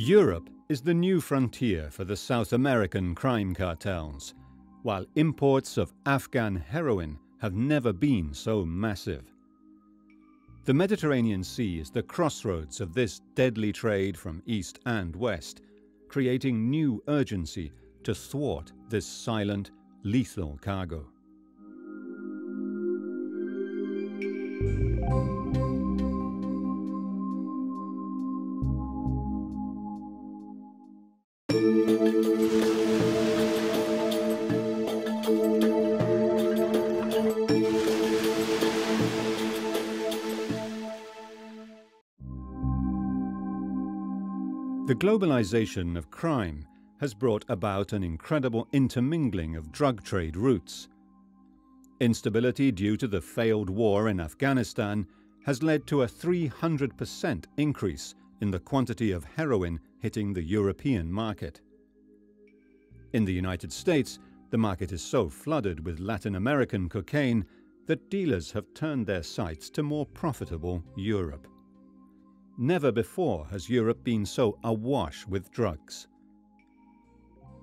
Europe is the new frontier for the South American crime cartels, while imports of Afghan heroin have never been so massive. The Mediterranean Sea is the crossroads of this deadly trade from east and west, creating new urgency to thwart this silent, lethal cargo. The globalization of crime has brought about an incredible intermingling of drug trade routes. Instability due to the failed war in Afghanistan has led to a 300% increase in the quantity of heroin hitting the European market. In the United States, the market is so flooded with Latin American cocaine that dealers have turned their sights to more profitable Europe. Never before has Europe been so awash with drugs.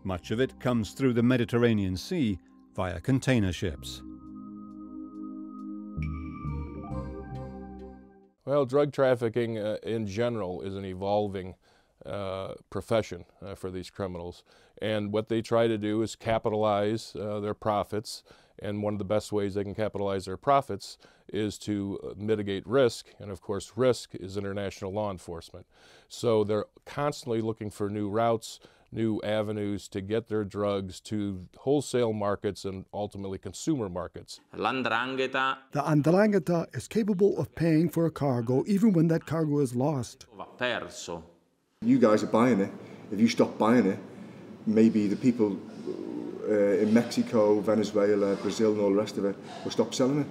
Much of it comes through the Mediterranean Sea via container ships. Well, drug trafficking in general is an evolving profession for these criminals. And what they try to do is capitalize their profits. And one of the best ways they can capitalize their profits is to mitigate risk, and of course risk is international law enforcement. So they're constantly looking for new routes, new avenues to get their drugs to wholesale markets and ultimately consumer markets. The 'Ndrangheta is capable of paying for a cargo even when that cargo is lost. You guys are buying it. If you stop buying it, maybe the people in Mexico, Venezuela, Brazil and all the rest of it will stop selling it.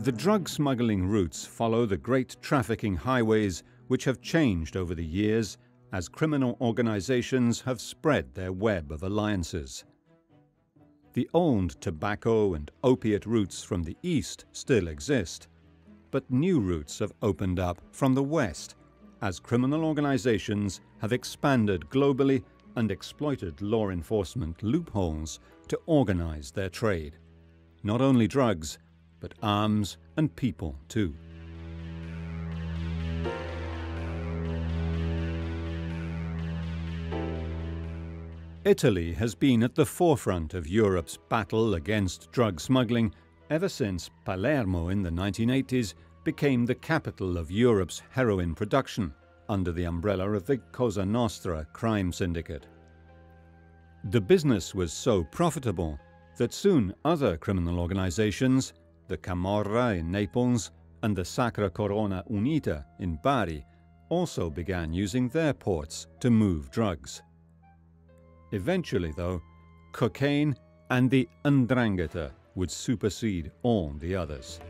The drug smuggling routes follow the great trafficking highways which have changed over the years as criminal organizations have spread their web of alliances. The old tobacco and opiate routes from the east still exist, but new routes have opened up from the west as criminal organizations have expanded globally and exploited law enforcement loopholes to organize their trade. Not only drugs, but arms and people too. Italy has been at the forefront of Europe's battle against drug smuggling ever since Palermo in the 1980s became the capital of Europe's heroin production, under the umbrella of the Cosa Nostra crime syndicate. The business was so profitable that soon other criminal organizations, the Camorra in Naples and the Sacra Corona Unita in Bari, also began using their ports to move drugs. Eventually, though, cocaine and the 'Ndrangheta would supersede all the others.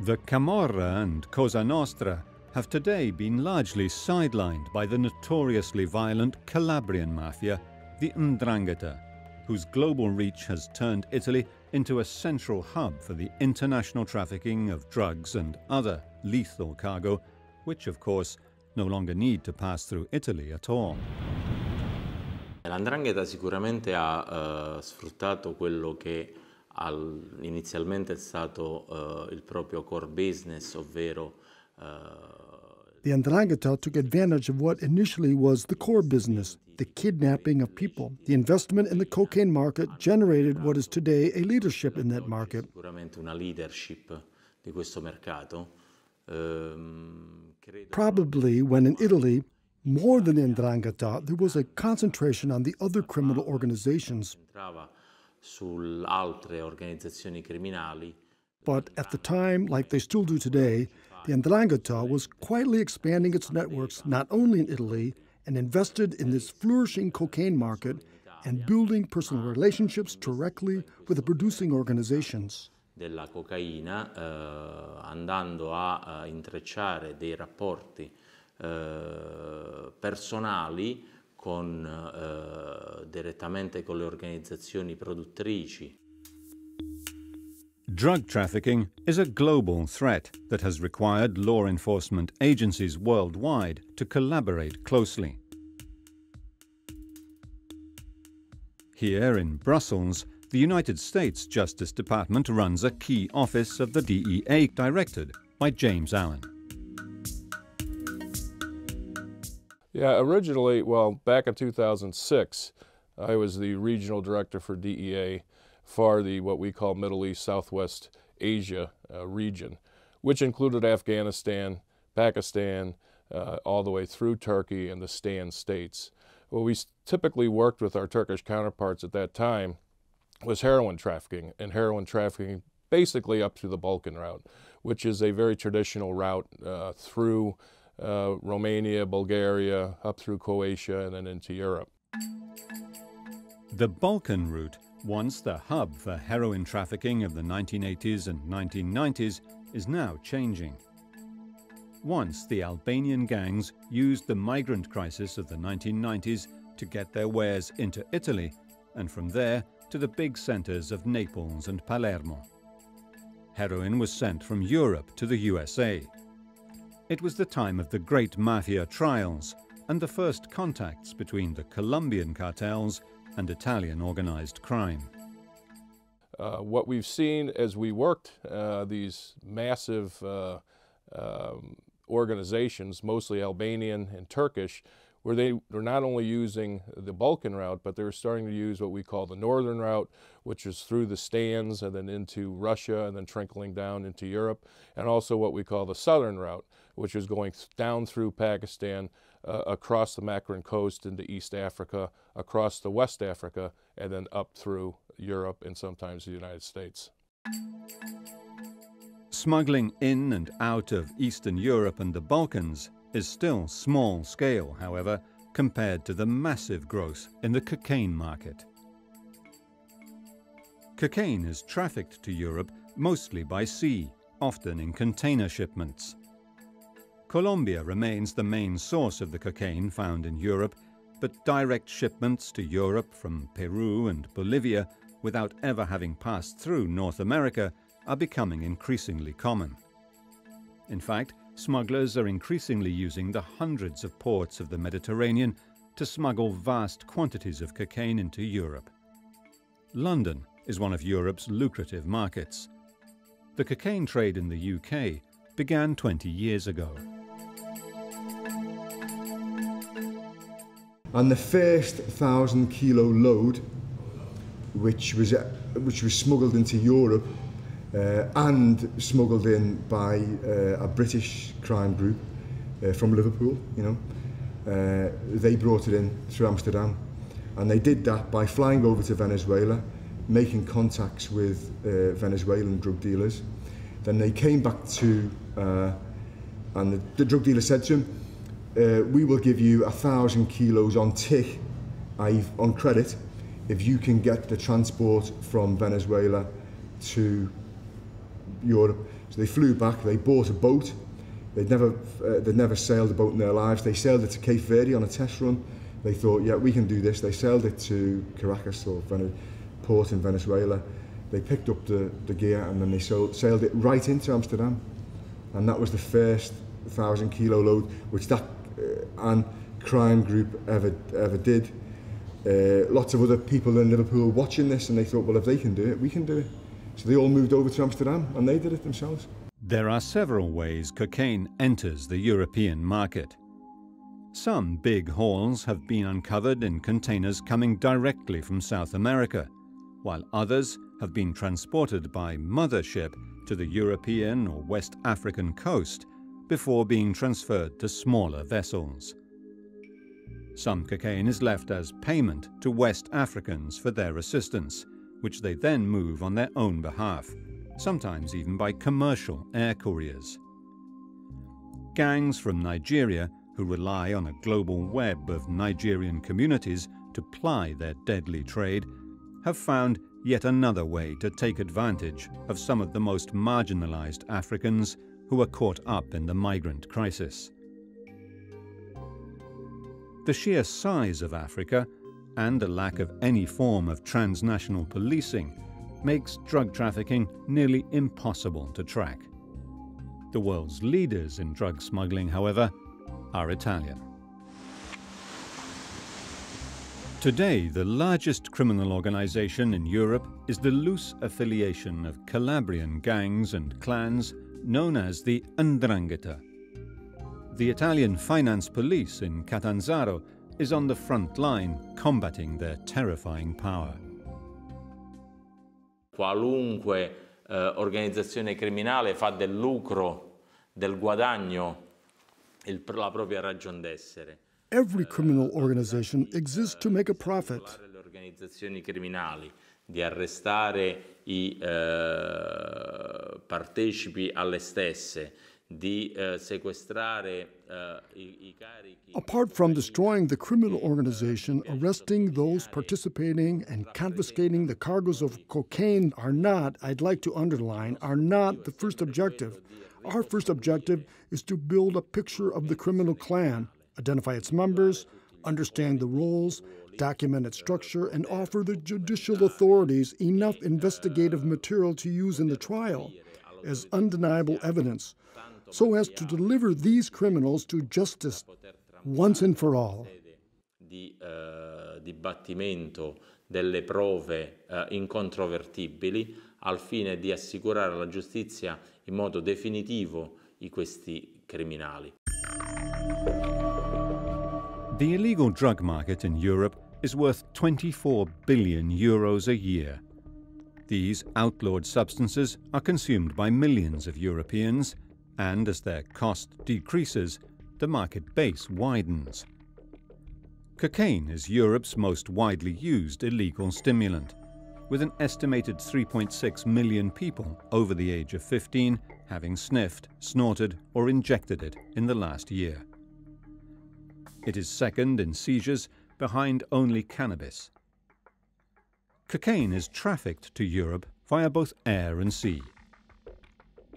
The Camorra and Cosa Nostra have today been largely sidelined by the notoriously violent Calabrian mafia, the 'Ndrangheta, whose global reach has turned Italy into a central hub for the international trafficking of drugs and other lethal cargo, which of course no longer need to pass through Italy at all. L''Ndrangheta sicuramente ha sfruttato quello che inizialmente è stato il proprio core business, ovvero The 'Ndrangheta took advantage of what initially was the core business, the kidnapping of people. The investment in the cocaine market generated what is today a leadership in that market. Sicuramente una leadership di questo mercato. Probably when in Italy, more than 'Ndrangheta, there was a concentration on the other criminal organizations. But at the time, like they still do today, the 'Ndrangheta was quietly expanding its networks not only in Italy and invested in this flourishing cocaine market and building personal relationships directly with the producing organizations. Della cocaina, andando a intrecciare dei rapporti personali con direttamente con le organizzazioni produttrici. Drug trafficking is a global threat that has required law enforcement agencies worldwide to collaborate closely. Here in Brussels, the United States Justice Department runs a key office of the DEA directed by James Allen. Yeah, originally, well, back in 2006, I was the regional director for DEA for the what we call Middle East, Southwest Asia region, which included Afghanistan, Pakistan, all the way through Turkey and the Stan states. What we typically worked with our Turkish counterparts at that time was heroin trafficking, and heroin trafficking basically up through the Balkan route, which is a very traditional route through Romania, Bulgaria, up through Croatia, and then into Europe. The Balkan route, once the hub for heroin trafficking of the 1980s and 1990s, is now changing. Once the Albanian gangs used the migrant crisis of the 1990s to get their wares into Italy, and from there to the big centers of Naples and Palermo. Heroin was sent from Europe to the USA. It was the time of the great mafia trials and the first contacts between the Colombian cartels and Italian organized crime. What we've seen as we worked these massive organizations, mostly Albanian and Turkish, where they were not only using the Balkan route, but they were starting to use what we call the northern route, which is through the Stans and then into Russia and then trickling down into Europe, and also what we call the southern route, which is going down through Pakistan, across the Makran coast into East Africa, across to West Africa, and then up through Europe and sometimes the United States. Smuggling in and out of Eastern Europe and the Balkans is still small scale, however, compared to the massive growth in the cocaine market. Cocaine is trafficked to Europe mostly by sea, often in container shipments. Colombia remains the main source of the cocaine found in Europe, but direct shipments to Europe from Peru and Bolivia, without ever having passed through North America, are becoming increasingly common. In fact, smugglers are increasingly using the hundreds of ports of the Mediterranean to smuggle vast quantities of cocaine into Europe. London is one of Europe's lucrative markets. The cocaine trade in the UK began 20 years ago. And the first 1,000-kilo load, which was smuggled into Europe and smuggled in by a British crime group from Liverpool, you know, they brought it in through Amsterdam, and they did that by flying over to Venezuela, making contacts with Venezuelan drug dealers. Then they came back to, and the drug dealer said to him, "We will give you 1,000 kilos on tick, on credit, if you can get the transport from Venezuela to Europe." So they flew back. They bought a boat. They'd never sailed a boat in their lives. They sailed it to Cape Verde on a test run. They thought, "Yeah, we can do this." They sailed it to Caracas, or port in Venezuela. They picked up the gear, and then they sailed it right into Amsterdam, and that was the first 1,000-kilo load which that crime group ever did. Lots of other people in Liverpool watching this, and they thought, well, if they can do it, we can do it. So they all moved over to Amsterdam, and they did it themselves. There are several ways cocaine enters the European market. Some big hauls have been uncovered in containers coming directly from South America, while others have been transported by mothership to the European or West African coast before being transferred to smaller vessels. Some cocaine is left as payment to West Africans for their assistance, which they then move on their own behalf, sometimes even by commercial air couriers. Gangs from Nigeria, who rely on a global web of Nigerian communities to ply their deadly trade, have found yet another way to take advantage of some of the most marginalized Africans who are caught up in the migrant crisis. The sheer size of Africa and the lack of any form of transnational policing makes drug trafficking nearly impossible to track. The world's leaders in drug smuggling, however, are Italian. Today, the largest criminal organization in Europe is the loose affiliation of Calabrian gangs and clans known as the 'Ndrangheta. The Italian finance police in Catanzaro is on the front line combating their terrifying power. Qualunque organizzazione criminale fa del lucro, del guadagno, la propria ragion d'essere. Every criminal organization exists to make a profit. Le organizzazioni criminali di arrestare I partecipi alle stesse, di sequestrare I carichi. Apart from destroying the criminal organization, arresting those participating and confiscating the cargoes of cocaine are not, I'd like to underline, are not the first objective. Our first objective is to build a picture of the criminal clan, identify its members, understand the roles, document its structure, and offer the judicial authorities enough investigative material to use in the trial as undeniable evidence, so as to deliver these criminals to justice once and for all. Dibattimento delle prove incontrovertibili al fine di assicurare alla giustizia in modo definitivo questi criminali. The illegal drug market in Europe is worth 24 billion euros a year. These outlawed substances are consumed by millions of Europeans, and as their cost decreases, the market base widens. Cocaine is Europe's most widely used illegal stimulant, with an estimated 3.6 million people over the age of 15 having sniffed, snorted, or injected it in the last year. It is second in seizures, behind only cannabis. Cocaine is trafficked to Europe via both air and sea.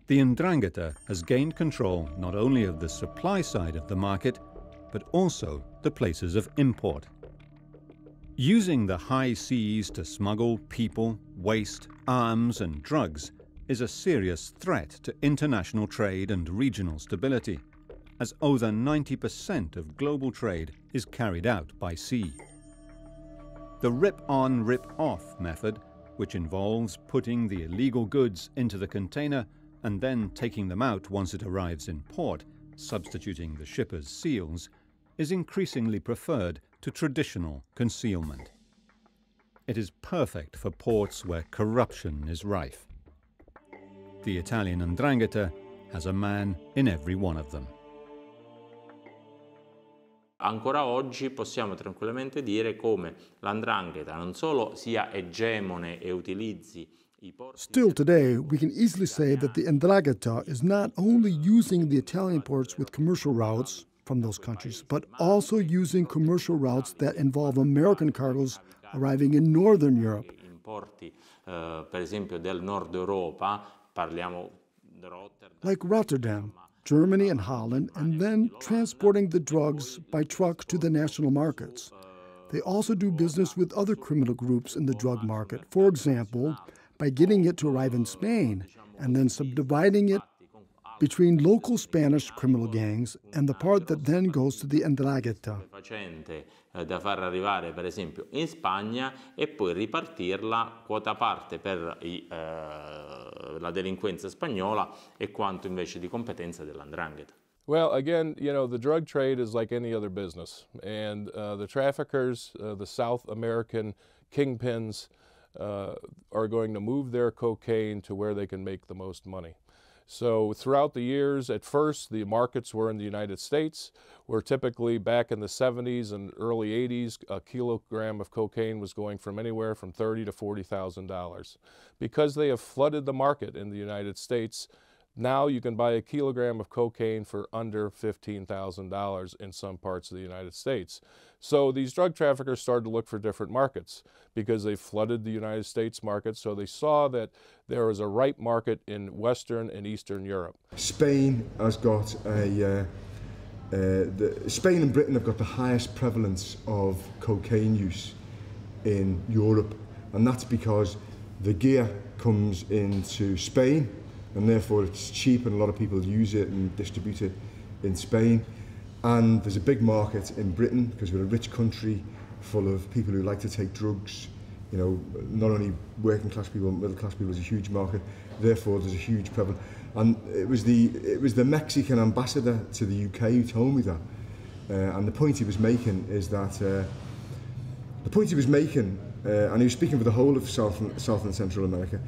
The 'Ndrangheta has gained control not only of the supply side of the market, but also the places of import. Using the high seas to smuggle people, waste, arms and drugs is a serious threat to international trade and regional stability, as over 90% of global trade is carried out by sea. The rip-on, rip-off method, which involves putting the illegal goods into the container and then taking them out once it arrives in port, substituting the shipper's seals, is increasingly preferred to traditional concealment. It is perfect for ports where corruption is rife. The Italian 'Ndrangheta has a man in every one of them. Ancora oggi possiamo tranquillamente dire come l''Ndrangheta non solo sia egemone e utilizzi I porti. Still today, we can easily say that the 'Ndrangheta is not only using the Italian ports with commercial routes from those countries, but also using commercial routes that involve American cargoes arriving in northern Europe. Porti, per esempio del Nord Europa, parliamo di Rotterdam. Like Rotterdam, Germany and Holland, and then transporting the drugs by truck to the national markets. They also do business with other criminal groups in the drug market, for example, by getting it to arrive in Spain and then subdividing it between local Spanish criminal gangs and the part that then goes to the 'Ndrangheta. Da far arrivare per esempio in Spagna e poi ripartirla quota parte per la delinquenza spagnola e quanto invece di competenza dell''Ndrangheta. Well, again, you know, the drug trade is like any other business, and the traffickers, the South American kingpins, are going to move their cocaine to where they can make the most money. So throughout the years, at first, the markets were in the United States, where typically back in the 70s and early 80s, a kilogram of cocaine was going from anywhere from $30,000 to $40,000. Because they have flooded the market in the United States, now you can buy a kilogram of cocaine for under $15,000 in some parts of the United States. So these drug traffickers started to look for different markets because they flooded the United States market. So they saw that there was a ripe market in Western and Eastern Europe. Spain has got a... Spain and Britain have got the highest prevalence of cocaine use in Europe, and that's because the gear comes into Spain, and therefore it's cheap and a lot of people use it and distribute it in Spain. And there's a big market in Britain because we're a rich country full of people who like to take drugs. You know, not only working class people, middle class people is a huge market. Therefore, there's a huge prevalence. And it was the Mexican ambassador to the UK who told me that. And the point he was making is that and he was speaking for the whole of South and Central America,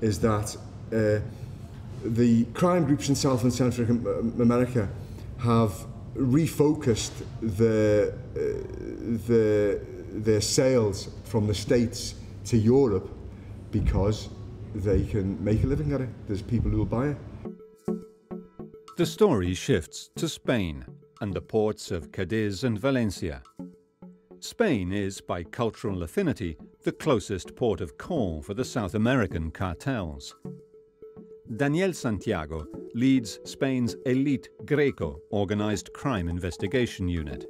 is that the crime groups in South and Central America have refocused their sales from the States to Europe because they can make a living at it. There's people who will buy it. The story shifts to Spain and the ports of Cadiz and Valencia. Spain is, by cultural affinity, the closest port of call for the South American cartels. Daniel Santiago leads Spain's elite Greco organized crime investigation unit.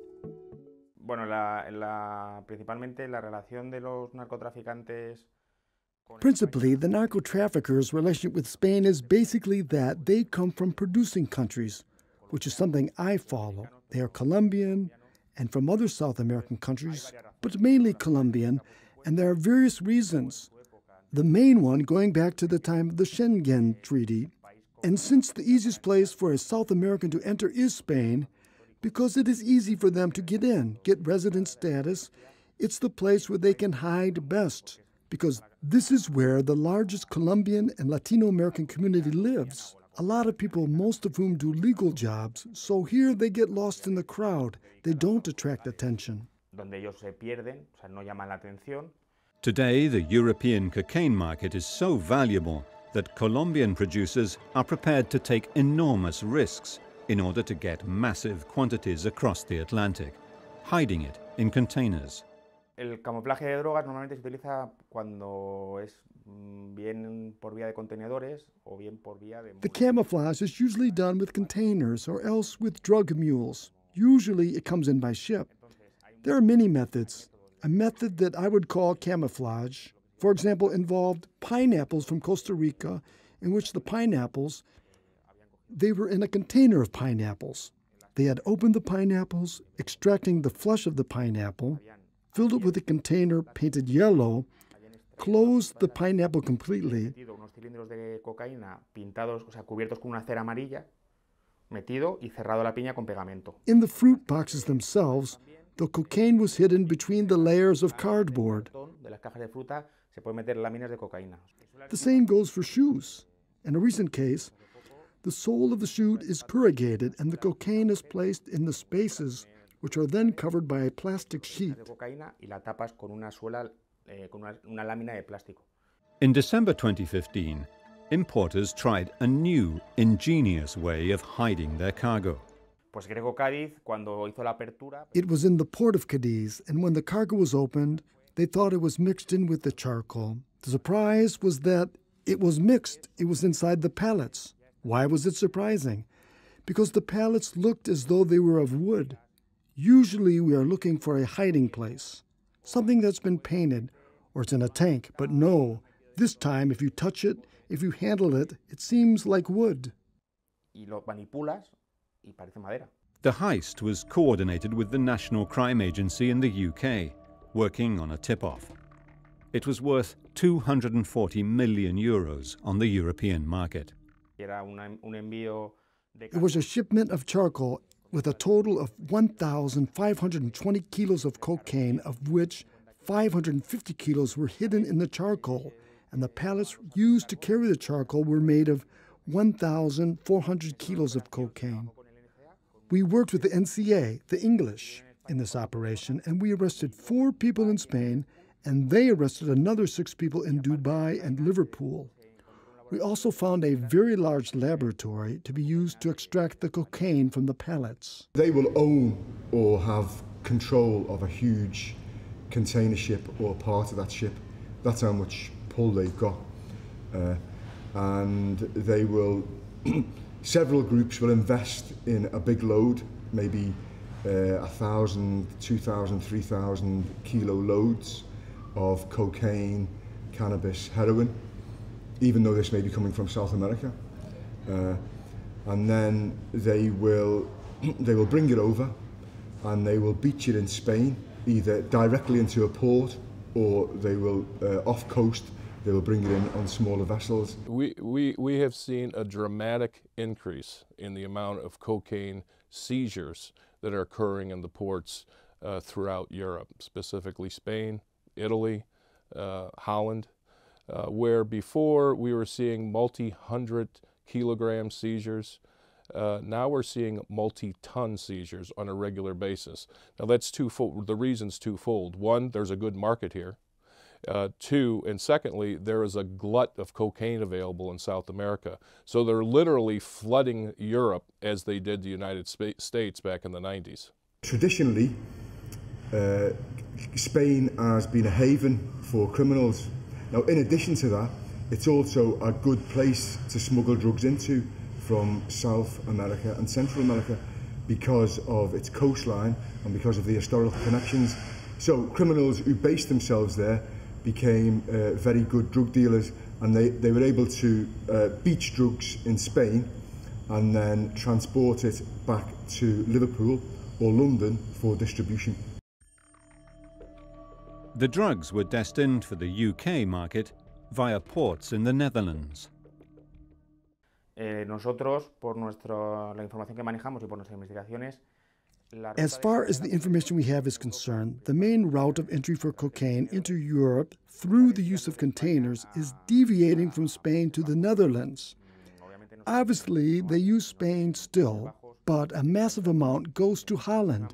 Principally, the narco-traffickers' relationship with Spain is basically that they come from producing countries, which is something I follow. They are Colombian and from other South American countries, but mainly Colombian, and there are various reasons. The main one going back to the time of the Schengen Treaty. And since the easiest place for a South American to enter is Spain, because it is easy for them to get in, get resident status, it's the place where they can hide best, because this is where the largest Colombian and Latino American community lives. A lot of people, most of whom do legal jobs, so here they get lost in the crowd. They don't attract attention. Today, the European cocaine market is so valuable that Colombian producers are prepared to take enormous risks in order to get massive quantities across the Atlantic, hiding it in containers. The camouflage is usually done with containers or else with drug mules. Usually it comes in by ship. There are many methods. A method that I would call camouflage, for example, involved pineapples from Costa Rica, in which the pineapples, they were in a container of pineapples. They had opened the pineapples, extracting the flesh of the pineapple, filled it with a container painted yellow, closed the pineapple completely, in the fruit boxes themselves, the cocaine was hidden between the layers of cardboard. The same goes for shoes. In a recent case, the sole of the shoe is corrugated and the cocaine is placed in the spaces, which are then covered by a plastic sheet. In December 2015, importers tried a new, ingenious way of hiding their cargo. It was in the port of Cadiz, and when the cargo was opened, they thought it was mixed in with the charcoal. The surprise was that it was mixed. It was inside the pallets. Why was it surprising? Because the pallets looked as though they were of wood. Usually we are looking for a hiding place, something that's been painted, or it's in a tank. But no, this time if you touch it, if you handle it, it seems like wood. The heist was coordinated with the National Crime Agency in the UK, working on a tip-off. It was worth €240 million on the European market. It was a shipment of charcoal with a total of 1,520 kilos of cocaine, of which 550 kilos were hidden in the charcoal, and the pallets used to carry the charcoal were made of 1,400 kilos of cocaine. We worked with the NCA, the English, in this operation, and we arrested 4 people in Spain, and they arrested another 6 people in Dubai and Liverpool. We also found a very large laboratory to be used to extract the cocaine from the pallets. They will own or have control of a huge container ship or part of that ship. That's how much pull they've got. And they will, several groups will invest in a big load, maybe 1,000, 2,000, 3,000 kilo loads of cocaine, cannabis, heroin, even though this may be coming from South America. And then they will bring it over and they will beach it in Spain, either directly into a port, or they will, off coast, they will bring it in on smaller vessels. We have seen a dramatic increase in the amount of cocaine seizures that are occurring in the ports throughout Europe, specifically Spain, Italy, Holland, where before we were seeing multi-100 kilogram seizures. Now we're seeing multi-ton seizures on a regular basis. Now that's twofold. The reason's twofold. One, there's a good market here. Two, and secondly, there is a glut of cocaine available in South America. So they're literally flooding Europe as they did the United States back in the 90s. Traditionally, Spain has been a haven for criminals. Now, in addition to that, it's also a good place to smuggle drugs into from South America and Central America because of its coastline and because of the historical connections. So criminals who based themselves there became very good drug dealers, and they were able to beach drugs in Spain and then transport it back to Liverpool or London for distribution. The drugs were destined for the UK market via ports in the Netherlands. As far as the information we have is concerned, the main route of entry for cocaine into Europe through the use of containers is deviating from Spain to the Netherlands. Obviously, they use Spain still, but a massive amount goes to Holland,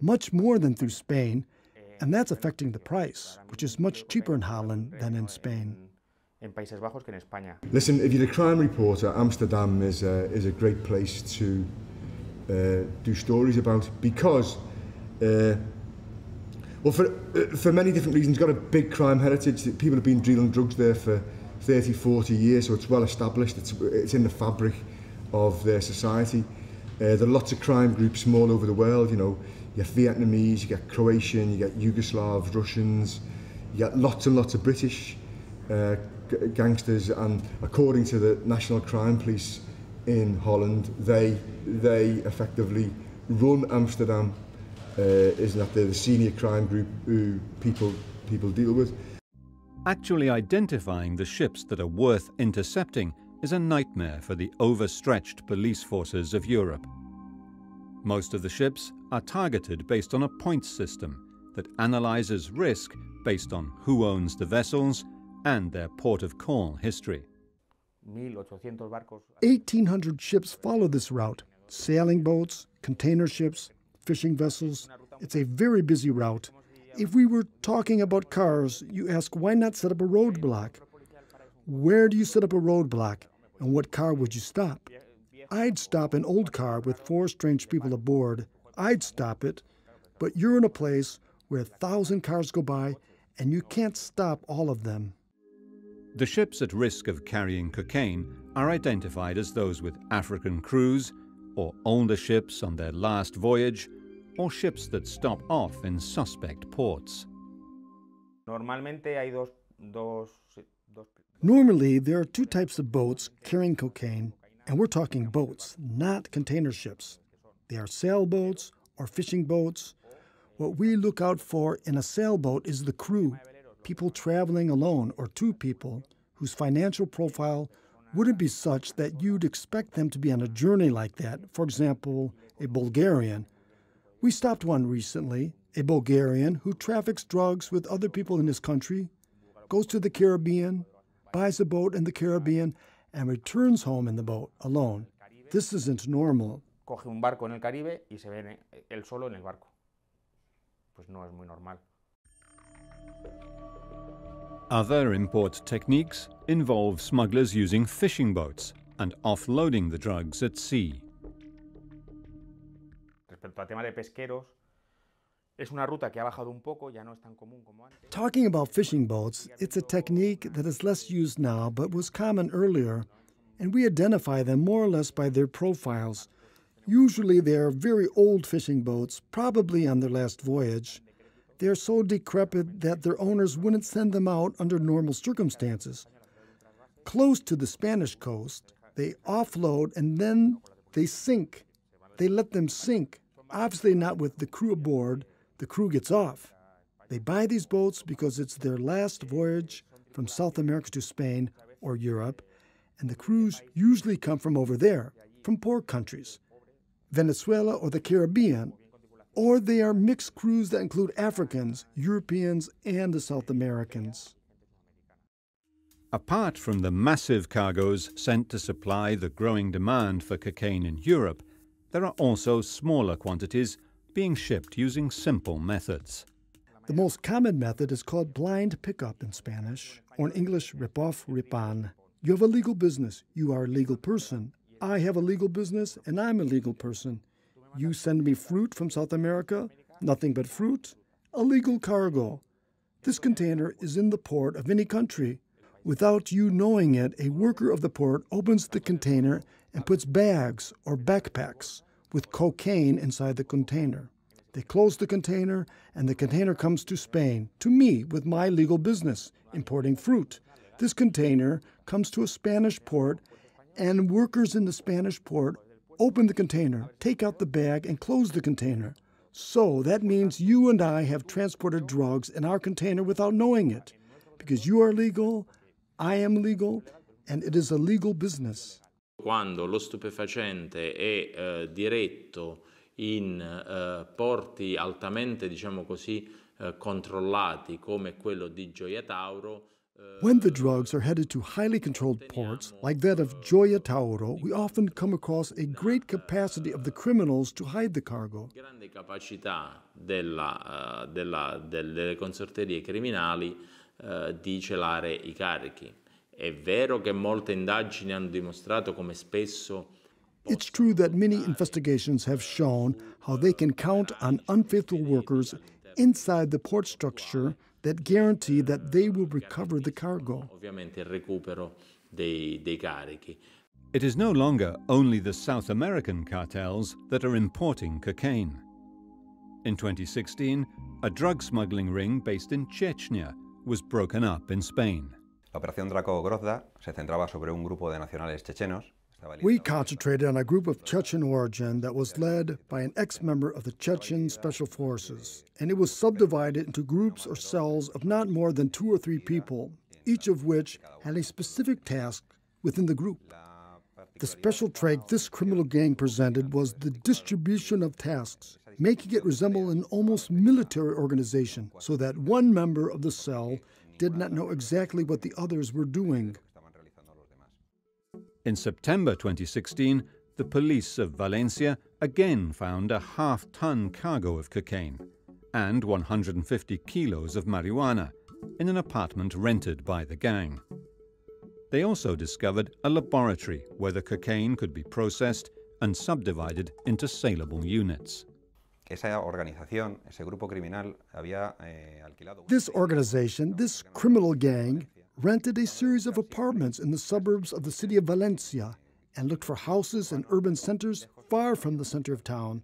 much more than through Spain, and that's affecting the price, which is much cheaper in Holland than in Spain. Listen, if you're a crime reporter, Amsterdam is a great place to do stories about, because, well, for many different reasons, it's got a big crime heritage. People have been dealing drugs there for 30, 40 years, so it's well established. It's in the fabric of their society. There are lots of crime groups from all over the world. You know, you have Vietnamese, you get Croatian, you get Yugoslavs, Russians, you get lots and lots of British gangsters, and according to the National Crime Police in Holland, they effectively run Amsterdam, is that they're the senior crime group who people deal with. Actually identifying the ships that are worth intercepting is a nightmare for the overstretched police forces of Europe. Most of the ships are targeted based on a points system that analyzes risk based on who owns the vessels and their port of call history. 1,800 ships follow this route. Sailing boats, container ships, fishing vessels. It's a very busy route. If we were talking about cars, you ask, why not set up a roadblock? Where do you set up a roadblock, and what car would you stop? I'd stop an old car with 4 strange people aboard. I'd stop it, but you're in a place where 1,000 cars go by, and you can't stop all of them. The ships at risk of carrying cocaine are identified as those with African crews, or older ships on their last voyage, or ships that stop off in suspect ports. Normally, there are 2 types of boats carrying cocaine, and we're talking boats, not container ships. They are sailboats or fishing boats. What we look out for in a sailboat is the crew, people traveling alone or 2 people whose financial profile wouldn't be such that you'd expect them to be on a journey like that, for example, a Bulgarian. We stopped one recently, a Bulgarian who traffics drugs with other people in his country, goes to the Caribbean, buys a boat in the Caribbean, and returns home in the boat alone. This isn't normal. Other import techniques involve smugglers using fishing boats and offloading the drugs at sea. Talking about fishing boats, it's a technique that is less used now but was common earlier, and we identify them more or less by their profiles. Usually they are very old fishing boats, probably on their last voyage. They are so decrepit that their owners wouldn't send them out under normal circumstances. Close to the Spanish coast, they offload and then they sink. They let them sink, obviously not with the crew aboard. The crew gets off. They buy these boats because it's their last voyage from South America to Spain or Europe, and the crews usually come from over there, from poor countries, Venezuela or the Caribbean, or they are mixed crews that include Africans, Europeans, and the South Americans. Apart from the massive cargoes sent to supply the growing demand for cocaine in Europe, there are also smaller quantities being shipped using simple methods. The most common method is called blind pickup in Spanish, or in English, rip-off, rip-on. You have a legal business, you are a legal person. I have a legal business, and I'm a legal person. You send me fruit from South America, nothing but fruit, a legal cargo. This container is in the port of any country. Without you knowing it, a worker of the port opens the container and puts bags or backpacks with cocaine inside the container. They close the container, and the container comes to Spain, to me, with my legal business, importing fruit. This container comes to a Spanish port, and workers in the Spanish port open the container, take out the bag, and close the container. So that means you and I have transported drugs in our container without knowing it, because you are legal, I am legal, and it is a legal business. Quando lo stupefacente è diretto in porti altamente, diciamo così, controllati come quello di Gioia Tauro. When the drugs are headed to highly controlled ports, like that of Gioia Tauro, we often come across a great capacity of the criminals to hide the cargo. Grande capacità delle consorterie criminali di celare I carichi. È vero che molte indagini hanno dimostrato come spesso. It's true that many investigations have shown how they can count on unfaithful workers inside the port structure that guarantee that they will recover the cargo. It is no longer only the South American cartels that are importing cocaine. In 2016, a drug smuggling ring based in Chechnya was broken up in Spain. Operación Draco Grozda se centraba sobre un grupo de nacionales chechenos. We concentrated on a group of Chechen origin that was led by an ex-member of the Chechen Special Forces, and it was subdivided into groups or cells of not more than 2 or 3 people, each of which had a specific task within the group. The special trait this criminal gang presented was the distribution of tasks, making it resemble an almost military organization, so that one member of the cell did not know exactly what the others were doing. In September 2016, the police of Valencia again found a half-ton cargo of cocaine and 150 kilos of marijuana in an apartment rented by the gang. They also discovered a laboratory where the cocaine could be processed and subdivided into saleable units. This organization, this criminal gang, rented a series of apartments in the suburbs of the city of Valencia and looked for houses in urban centers far from the center of town.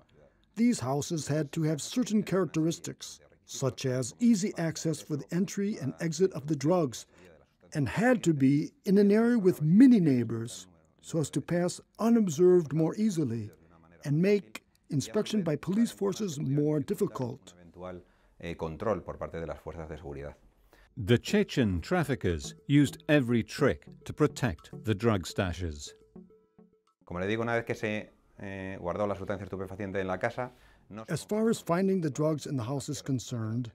These houses had to have certain characteristics, such as easy access for the entry and exit of the drugs, and had to be in an area with many neighbors so as to pass unobserved more easily and make inspection by police forces more difficult. The Chechen traffickers used every trick to protect the drug stashes. As far as finding the drugs in the house is concerned,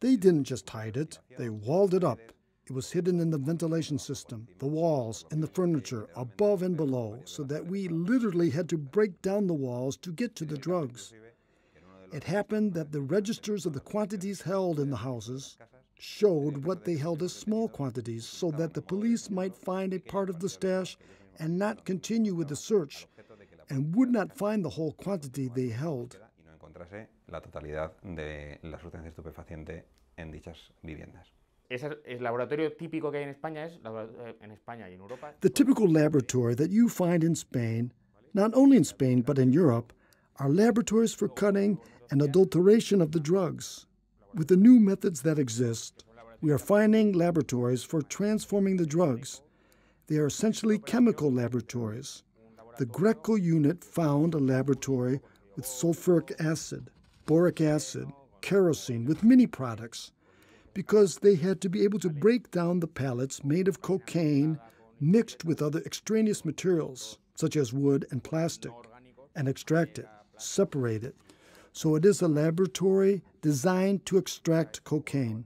they didn't just hide it, they walled it up. It was hidden in the ventilation system, the walls, and the furniture, above and below, so that we literally had to break down the walls to get to the drugs. It happened that the registers of the quantities held in the houses showed what they held as small quantities so that the police might find a part of the stash and not continue with the search, and would not find the whole quantity they held. The typical laboratory that you find in Spain, not only in Spain but in Europe, are laboratories for cutting and adulteration of the drugs. With the new methods that exist, we are finding laboratories for transforming the drugs. They are essentially chemical laboratories. The Greco unit found a laboratory with sulfuric acid, boric acid, kerosene, with many products, because they had to be able to break down the pellets made of cocaine mixed with other extraneous materials, such as wood and plastic, and extract it, separate it. So it is a laboratory designed to extract cocaine.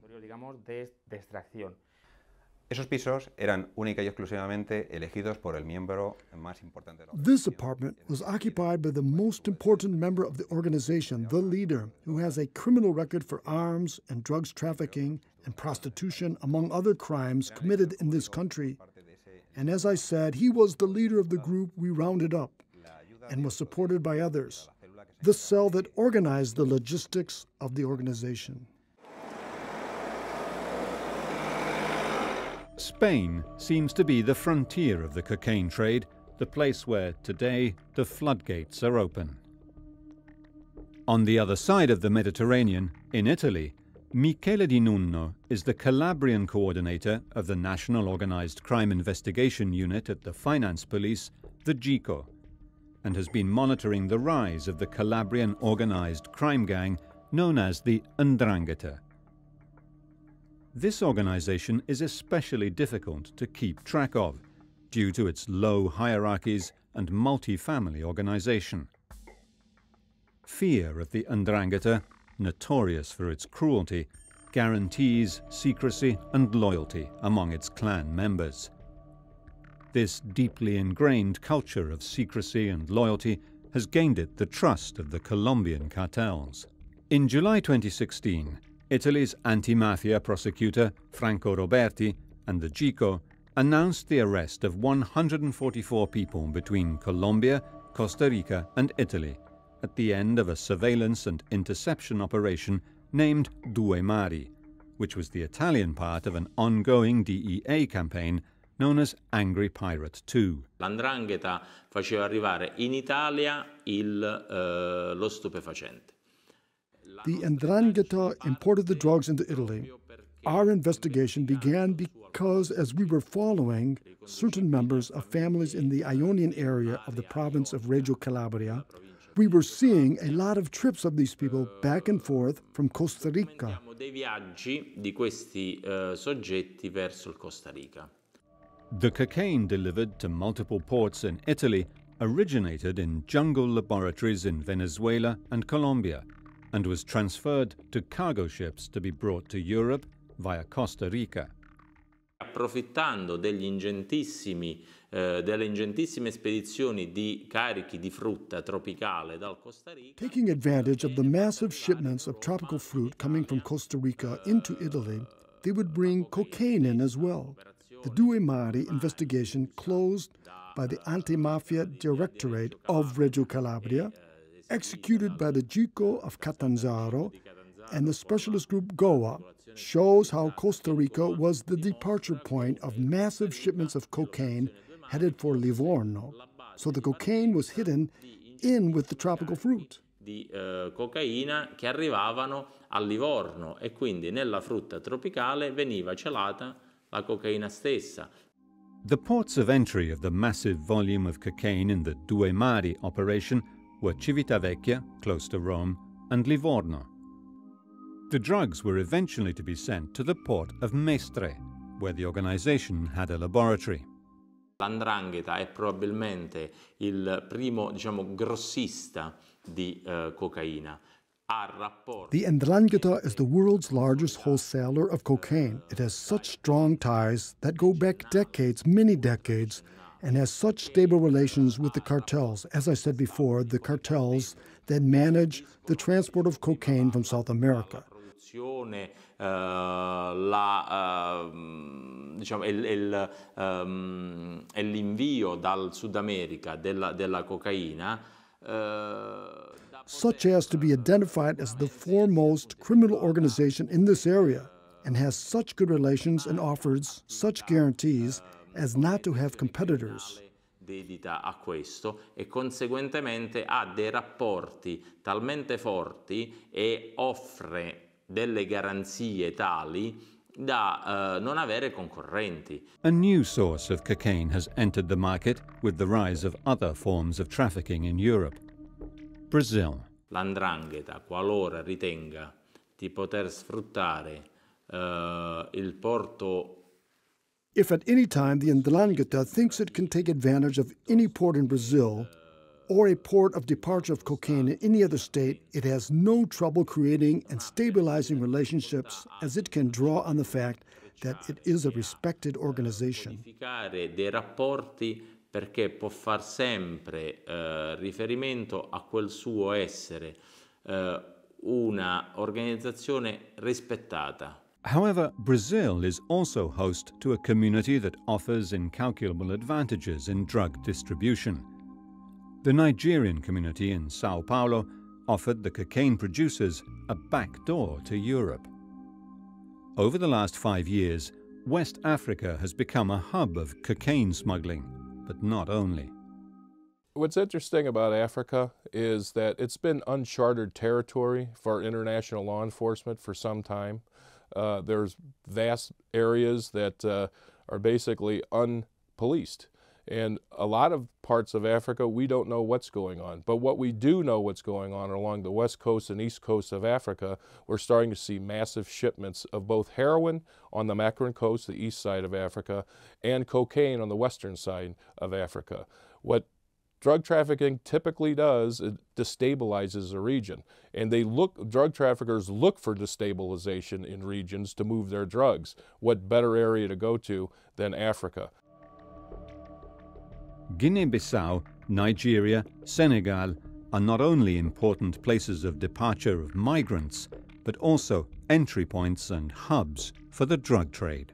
This apartment was occupied by the most important member of the organization, the leader, who has a criminal record for arms and drugs trafficking and prostitution, among other crimes committed in this country. And as I said, he was the leader of the group we rounded up and was supported by others, the cell that organized the logistics of the organization. Spain seems to be the frontier of the cocaine trade, the place where today the floodgates are open. On the other side of the Mediterranean, in Italy, Michele Di Nunno is the Calabrian coordinator of the National Organized Crime Investigation Unit at the Finance Police, the GICO, and has been monitoring the rise of the Calabrian organized crime gang known as the 'Ndrangheta. This organization is especially difficult to keep track of due to its low hierarchies and multi-family organization. Fear of the 'Ndrangheta, notorious for its cruelty, guarantees secrecy and loyalty among its clan members. This deeply ingrained culture of secrecy and loyalty has gained it the trust of the Colombian cartels. In July 2016, Italy's anti-mafia prosecutor Franco Roberti and the GICO announced the arrest of 144 people between Colombia, Costa Rica and Italy at the end of a surveillance and interception operation named Due Mari, which was the Italian part of an ongoing DEA campaign known as Angry Pirate II. L''Ndrangheta faceva arrivare in Italia lo stupefacente. The 'Ndrangheta imported the drugs into Italy. Our investigation began because, as we were following certain members of families in the Ionian area of the province of Reggio Calabria, we were seeing a lot of trips of these people back and forth from Costa Rica. The cocaine delivered to multiple ports in Italy originated in jungle laboratories in Venezuela and Colombia, and was transferred to cargo ships to be brought to Europe via Costa Rica. Approfittando delle ingentissime spedizioni di carichi di frutta tropicale dal Costa Rica. Taking advantage of the massive shipments of tropical fruit coming from Costa Rica into Italy, they would bring cocaine in as well. The Due Mari investigation, closed by the Anti-Mafia Directorate of Reggio Calabria, executed by the GICO of Catanzaro and the specialist group Goa, shows how Costa Rica was the departure point of massive shipments of cocaine headed for Livorno. So the cocaine was hidden in with the tropical fruit. Di cocaina che arrivavano a Livorno e quindi nella frutta tropicale veniva celata la cocaina stessa. The ports of entry of the massive volume of cocaine in the Due Mari operation were Civitavecchia, close to Rome, and Livorno. The drugs were eventually to be sent to the port of Mestre, where the organization had a laboratory. L''Ndrangheta è probabilmente il primo, grossista di cocaina. The 'Ndrangheta is the world's largest wholesaler of cocaine. It has such strong ties that go back decades, many decades, and has such stable relations with the cartels, as I said before, the cartels that manage the transport of cocaine from South America. Such as to be identified as the foremost criminal organization in this area, and has such good relations and offers such guarantees as not to have competitors. Dedita a questo e conseguentemente ha dei rapporti talmente forti e offre delle garanzie tali da non avere concorrenti. A new source of cocaine has entered the market with the rise of other forms of trafficking in Europe. Brazil. L''Ndrangheta, qualora ritenga di poter sfruttare il porto. If at any time the 'Ndrangheta thinks it can take advantage of any port in Brazil or a port of departure of cocaine in any other state, it has no trouble creating and stabilizing relationships, as it can draw on the fact that it is a respected organization. Dei rapporti, perché può far sempre riferimento a quel suo essere una organizzazione rispettata. However, Brazil is also host to a community that offers incalculable advantages in drug distribution. The Nigerian community in Sao Paulo offered the cocaine producers a back door to Europe. Over the last 5 years, West Africa has become a hub of cocaine smuggling, but not only. What's interesting about Africa is that it's been uncharted territory for international law enforcement for some time. There's vast areas that are basically unpoliced. And a lot of parts of Africa, we don't know what's going on. But what we do know what's going on along the west coast and east coast of Africa, we're starting to see massive shipments of both heroin on the Makran coast, the east side of Africa, and cocaine on the western side of Africa. What drug trafficking typically does, it destabilizes a region. And they look, drug traffickers look for destabilization in regions to move their drugs. What better area to go to than Africa? Guinea-Bissau, Nigeria, Senegal are not only important places of departure of migrants, but also entry points and hubs for the drug trade.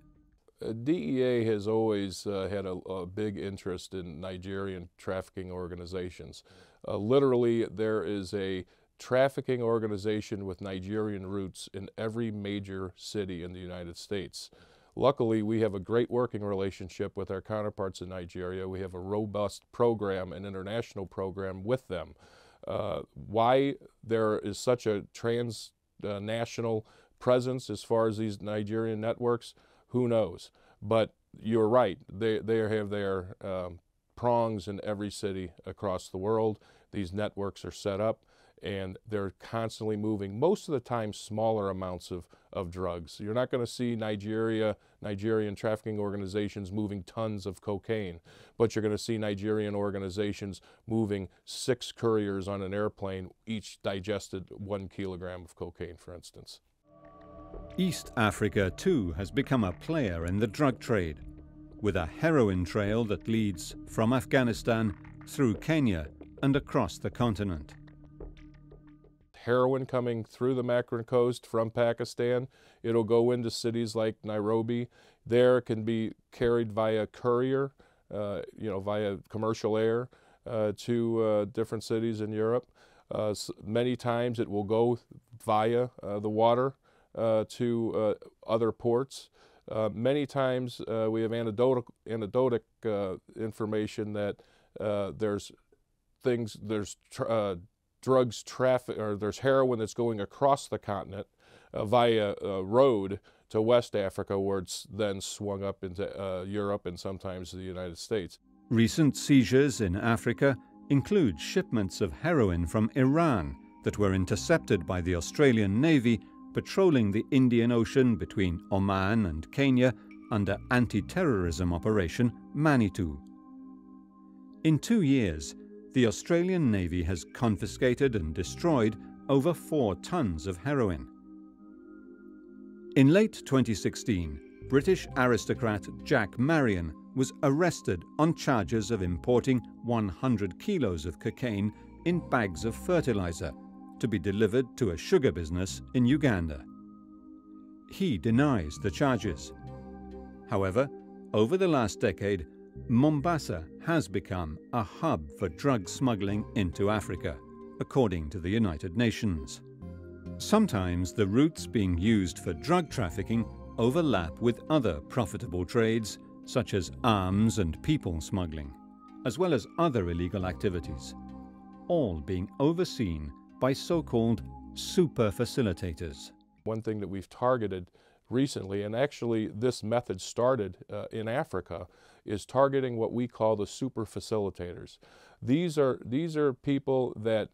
DEA has always had a big interest in Nigerian trafficking organizations. Literally, there is a trafficking organization with Nigerian roots in every major city in the United States. Luckily, we have a great working relationship with our counterparts in Nigeria. We have a robust program, an international program with them. Why there is such a transnational presence as far as these Nigerian networks, who knows? But you're right, they have their prongs in every city across the world. These networks are set up, and they're constantly moving, most of the time smaller amounts of drugs. You're not going to see Nigerian trafficking organizations moving tons of cocaine, but you're going to see Nigerian organizations moving 6 couriers on an airplane, each digested 1 kilogram of cocaine, for instance. East Africa, too, has become a player in the drug trade, with a heroin trail that leads from Afghanistan through Kenya and across the continent. Heroin coming through the Makran coast from Pakistan. It'll go into cities like Nairobi. There it can be carried via courier, via commercial air to different cities in Europe. Many times it will go via the water to other ports. Many times we have anecdotal information that there's heroin that's going across the continent via road to West Africa, where it's then swung up into Europe and sometimes the United States. Recent seizures in Africa include shipments of heroin from Iran that were intercepted by the Australian Navy patrolling the Indian Ocean between Oman and Kenya under anti-terrorism Operation Manitou. In 2 years, the Australian Navy has confiscated and destroyed over 4 tons of heroin. In late 2016, British aristocrat Jack Marion was arrested on charges of importing 100 kilos of cocaine in bags of fertilizer to be delivered to a sugar business in Uganda. He denies the charges. However, over the last decade, Mombasa has become a hub for drug smuggling into Africa, according to the United Nations. Sometimes the routes being used for drug trafficking overlap with other profitable trades, such as arms and people smuggling, as well as other illegal activities, all being overseen by so-called super facilitators. One thing that we've targeted recently, and actually this method started in Africa, is targeting what we call the super facilitators. These are people that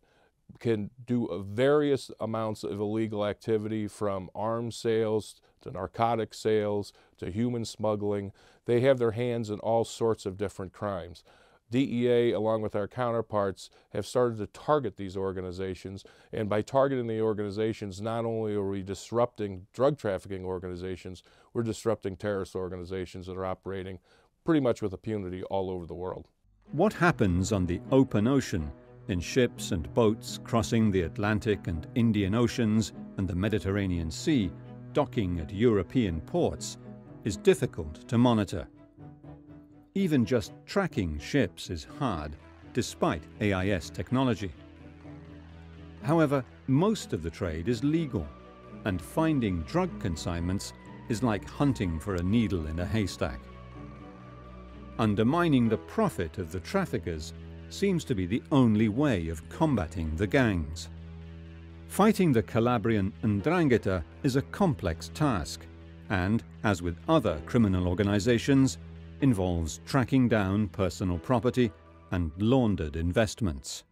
can do various amounts of illegal activity, from arms sales to narcotic sales to human smuggling. They have their hands in all sorts of different crimes. DEA, along with our counterparts, have started to target these organizations, and by targeting the organizations, not only are we disrupting drug trafficking organizations, we're disrupting terrorist organizations that are operating pretty much with impunity all over the world. What happens on the open ocean, in ships and boats crossing the Atlantic and Indian Oceans and the Mediterranean Sea, docking at European ports, is difficult to monitor. Even just tracking ships is hard, despite AIS technology. However, most of the trade is legal, and finding drug consignments is like hunting for a needle in a haystack. Undermining the profit of the traffickers seems to be the only way of combating the gangs. Fighting the Calabrian 'Ndrangheta is a complex task, and, as with other criminal organizations, involves tracking down personal property and laundered investments.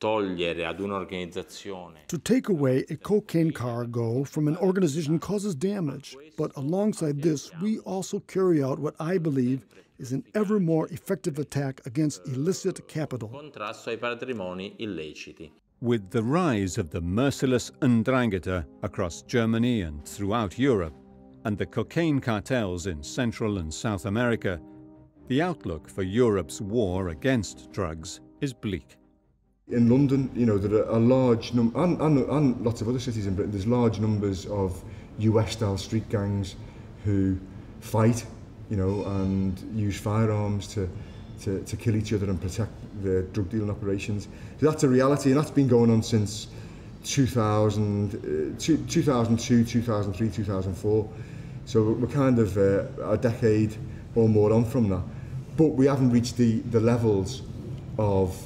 To take away a cocaine cargo from an organization causes damage, but alongside this, we also carry out what I believe is an ever more effective attack against illicit capital. With the rise of the merciless 'Ndrangheta across Germany and throughout Europe, and the cocaine cartels in Central and South America, the outlook for Europe's war against drugs is bleak. In London, you know, there are a large number, and lots of other cities in Britain, there's large numbers of US-style street gangs who fight, you know, and use firearms to kill each other and protect their drug dealing operations. So that's a reality, and that's been going on since 2002, 2003, 2004. So we're kind of a decade or more on from that. But we haven't reached the levels of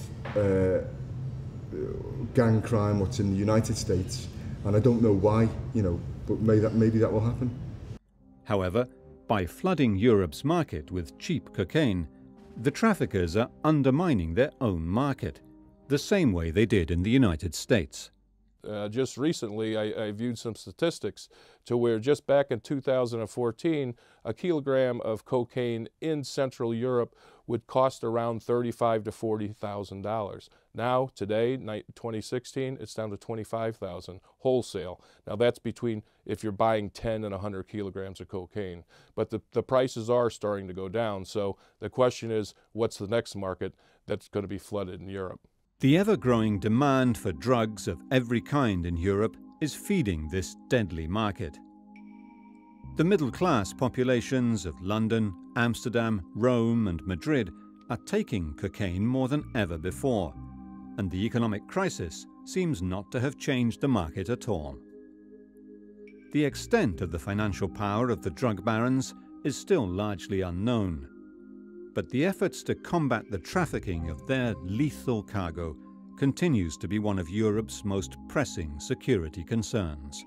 gang crime what's in the United States. And I don't know why, you know, but maybe that will happen. However, by flooding Europe's market with cheap cocaine, the traffickers are undermining their own market, the same way they did in the United States. Just recently, I viewed some statistics to where just back in 2014, a kilogram of cocaine in Central Europe would cost around $35,000 to $40,000. Now, today, 2016, it's down to $25,000 wholesale. Now, that's between if you're buying 10 and 100 kilograms of cocaine. But the prices are starting to go down, so the question is, what's the next market that's going to be flooded in Europe? The ever-growing demand for drugs of every kind in Europe is feeding this deadly market. The middle-class populations of London, Amsterdam, Rome and Madrid are taking cocaine more than ever before, and the economic crisis seems not to have changed the market at all. The extent of the financial power of the drug barons is still largely unknown, but the efforts to combat the trafficking of their lethal cargo continues to be one of Europe's most pressing security concerns.